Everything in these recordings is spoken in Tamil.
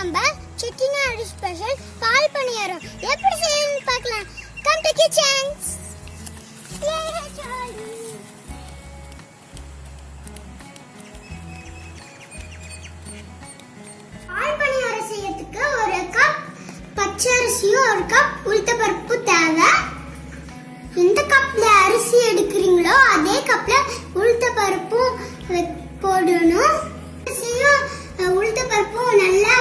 நம்ம செட்டிநாடு ஸ்பெஷல் பால் பணியாரம் எப்படி செய்யணும் பார்க்கலாம். Come to kitchen. பால் பணியாரம் செய்யதுக்கு ஒரு கப் பச்சை அரிசியும் ஒரு கப் உளுத்தப்பருப்பு தேவை. இந்த கப்ல அரிசி எடுக்கிறீங்களோ அதே கப்ல உளுத்தப்பருப்பு போடணும். அரிசியும் உளுத்தப்பருப்பும் நல்லா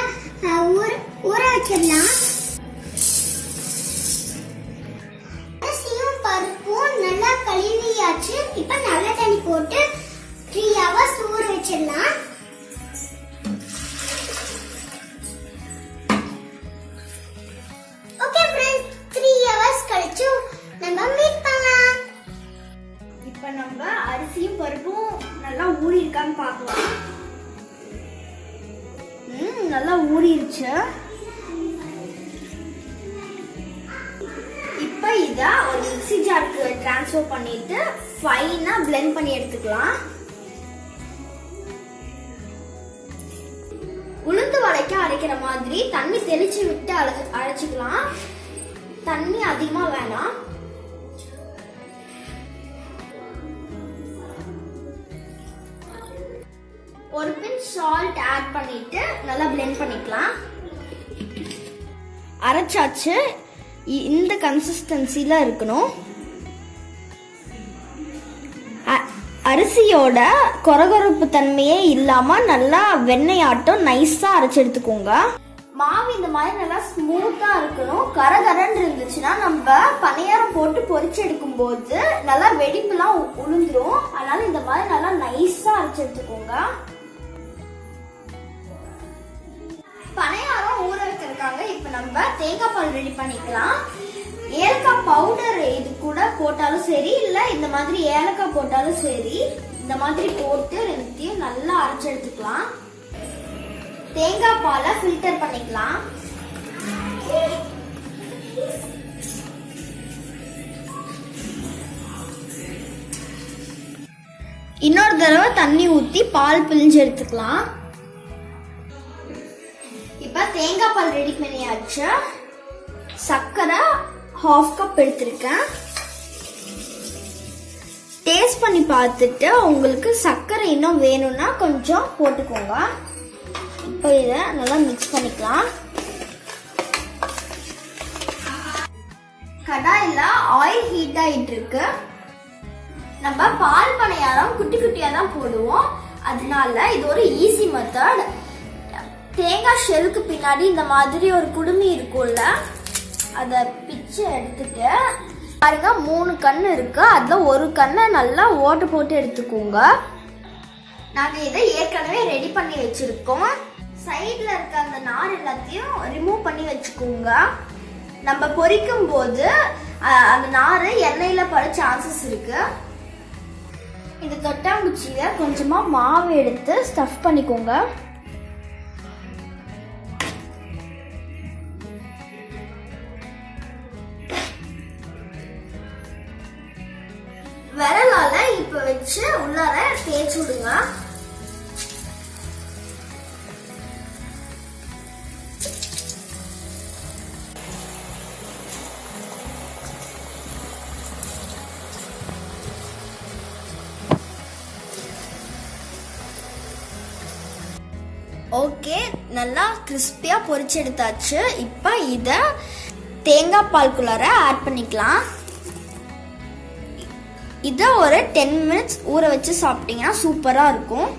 ஊற வச்சிடலாம். அரிசியும் பருப்பும் நல்லா கழுவியாச்சு. இப்ப நல்ல தண்ணி போட்டு 3 hours ஊற வச்சிடலாம். ஓகே ஃப்ரெண்ட்ஸ், 3 hours கழிச்சு நம்ம மீட் பண்ணலாம். இப்ப நம்ம அரிசியும் பருப்பும் நல்லா ஊறி இருக்கான்னு பார்க்கலாம். நல்லா ஊறிடுச்சு. இப்போ இத ஒரு மிக்ஸி ஜாருக்கு ட்ரான்ஸ்ஃபர் பண்ணிட்டு ஃபைனா பிளெண்ட் பண்ணி எடுத்துக்கலாம். உளுந்து வளைக்க அரைக்கிற மாதிரி தண்ணி தெளிச்சு விட்டு அரைச்சிக்கலாம். தண்ணி அதிகமா வேணாம். ஒரு பிஞ்ச் salt ஆட் பண்ணிட்டு நல்லா blend பண்ணிக்கலாம். அரைச்சாச்சு. இந்த கன்சிஸ்டன்சில இருக்கணும். அரிசியோட கொரகொரப்பு தன்மையே இல்லாம நல்லா வெண்ணெய் ஆட்டம் நைஸா அரைச்சு எடுத்துக்கோங்க. மாவு இந்த மாதிரி நல்லா ஸ்மூத்தா இருக்கணும். கரகரன்னு இருந்துச்சுன்னா நம்ம பணியாரம் போட்டு பொரிச்சு எடுக்கும் போது நல்லா வெடிப்புலாம் உளுந்துரும். அதனால இந்த மாதிரி நல்லா நைஸா அரைச்சு எடுத்துக்கோங்க. பனையாரம் ஊற வச்சிருக்காங்க. இப்ப நம்ம தேங்காய் பால் ரெடி பண்ணிக்கலாம். ஏலக்காய் பவுடர் இது கூட போட்டாலும் சரி, இல்ல இந்த மாதிரி ஏலக்காய் போட்டாலும் சரி. இந்த மாதிரி போட்டு ரெண்டையும் நல்லா அரைச்சு எடுத்துக்கலாம். தேங்காய் பாலை ஃபில்டர் பண்ணிக்கலாம். இன்னொரு தடவை தண்ணி ஊத்தி பால் பிழிஞ்சு எடுத்துக்கலாம். இப்ப தேங்காய் பால் ரெடி பண்ணியாச்சு. சக்கரை half கப் எடுத்திருக்கேன். டேஸ்ட் பண்ணி பார்த்துட்டு உங்களுக்கு சக்கரை இன்னும் வேணும்னா கொஞ்சம் போட்டுக்கோங்க. இப்போ இத நல்லா மிக்ஸ் பண்ணிக்கலாம். கடாயில ஆயில் ஹீட் ஆயிட்டு இருக்கு. நம்ம பால் பணியாரம் குட்டி குட்டியா தான் போடுவோம். அதனால இது ஒரு ஈஸி மெத்தட். தேங்காய் ஷெல்லுக்கு பின்னாடி இந்த மாதிரி ஒரு குடுமி இருக்கும்ல, அதை பிச்சு எடுத்துட்டு பாருங்க 3 கண் இருக்கு. அதுல ஒரு கண்ணை நல்லா ஓட்டு போட்டு எடுத்துக்கோங்க. நாங்க இதை ஏற்கனவே ரெடி பண்ணி வச்சிருக்கோம். சைட்ல இருக்க அந்த நார் எல்லாத்தையும் ரிமூவ் பண்ணி வச்சுக்கோங்க. நம்ம பொரிக்கும் போது அந்த நார் எண்ணெயில பட சான்சஸ் இருக்கு. இந்த தொட்டாங்குச்சியில கொஞ்சமா மாவு எடுத்து ஸ்டஃப் பண்ணிக்கோங்க. விரலால இப்ப வச்சு உள்ளார தேய்ச்சி விடுங்க. ஓகே, நல்லா கிறிஸ்பியா பொரிச்சு எடுத்தாச்சு. இப்ப இத தேங்காய் பால்குள்ளார ஆட் பண்ணிக்கலாம். இதை ஒரு 10 minutes ஊற வச்சு சாப்பிட்டீங்கன்னா சூப்பராக இருக்கும்.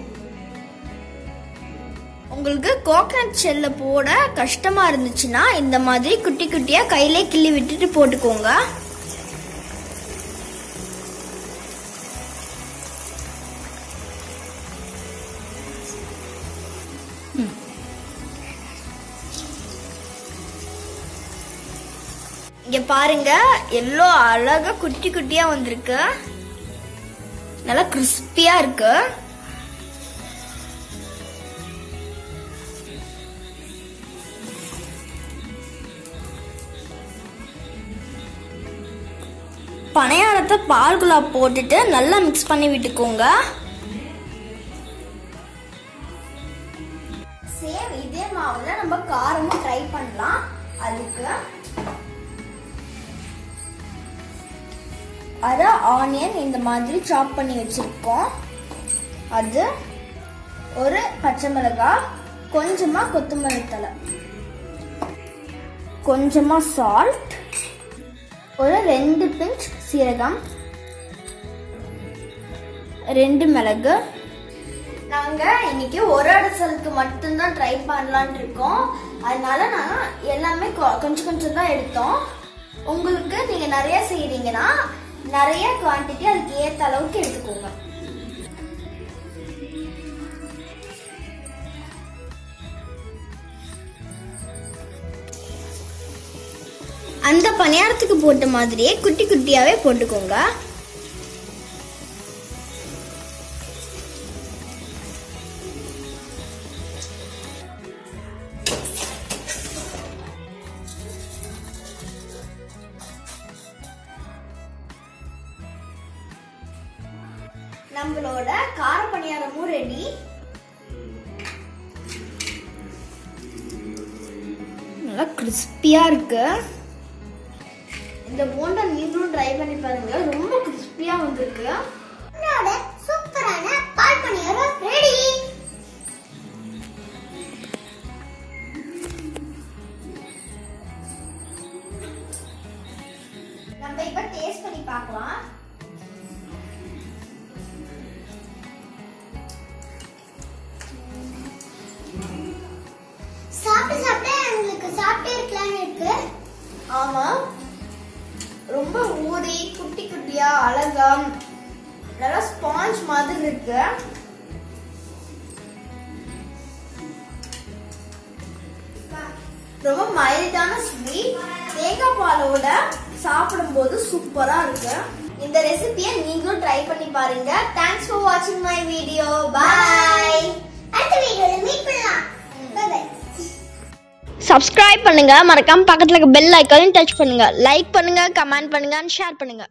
உங்களுக்கு கோகனட் ஷெல்ல போட கஷ்டமாக இருந்துச்சுன்னா இந்த மாதிரி குட்டி குட்டியாக கையிலே கிள்ளி விட்டுட்டு போட்டுக்கோங்க. இங்க பாருங்க, எல்லோ அழகா குட்டி குட்டியா வந்திருக்கு. நல்லா கிறிஸ்பியா இருக்கு. பனையாரத்தை பால்குலா போட்டுட்டு நல்லா மிக்ஸ் பண்ணி விட்டுக்கோங்க. சேம் இதே மாவுல நம்ம காரமும் ட்ரை பண்ணலாம். அதுக்கு அரை ஆனியன் இந்த மாதிரி சாப் பண்ணி வச்சிருக்கோம். அது ஒரு பச்சை மிளகாய், கொஞ்சமா கொத்தமல்லி தழை, கொஞ்சமா சால்ட், ஒரு 2 பிஞ்ச் சீரகம், 2 மிளகு. நாங்க இன்னைக்கு ஒரு அடசலுக்கு மட்டும் தான் ட்ரை பண்ணலாம்னு இருக்கோம். அதனால நாங்க எல்லாமே கொஞ்சம் கொஞ்சம் தான் எடுத்தோம். உங்களுக்கு நீங்க நிறைய செய்றீங்கன்னா நிறைய குவாண்டிட்டி அதுக்கு ஏத்த அளவுக்கு எடுத்துக்கோங்க. அந்த பணியாரத்துக்கு போட்ட மாதிரியே குட்டி குட்டியாவே போட்டுக்கோங்க. நம்மளோட கார பணியாரமும் ரெடி. நல்லா கிறிஸ்பியா இருக்கு. இந்த போண்டா நீங்களும் ட்ரை பண்ணி பாருங்க, ரொம்ப கிறிஸ்பியா வந்திருக்கு. நம்மளோட சூப்பரான கார பணியாரம் ரெடி. நம்ம இப்ப டேஸ்ட் பண்ணி பார்க்கலாம். ஆமா, ரொம்ப ஊறி குட்டி குட்டியா அழகா நல்லா ஸ்பாஞ்ச் மாதிரி இருக்கு. ரொம்ப மைல்டான ஸ்வீட், தேங்காய் பாலோட சாப்பிடும் போது சூப்பரா இருக்கு. இந்த ரெசிபியை நீங்களும் ட்ரை பண்ணி பாருங்க. தேங்க்ஸ் ஃபார் வாட்சிங் மை வீடியோ. பாய். அடுத்த வீடியோல மீட் பண்ணலாம். By by. Subscribe பண்ணுங்க, மறக்காம பக்கத்துல இருக்க பெல் ஐகானையும் டச் பண்ணுங்க. லைக் பண்ணுங்க, கமெண்ட் பண்ணுங்க and ஷேர் பண்ணுங்க.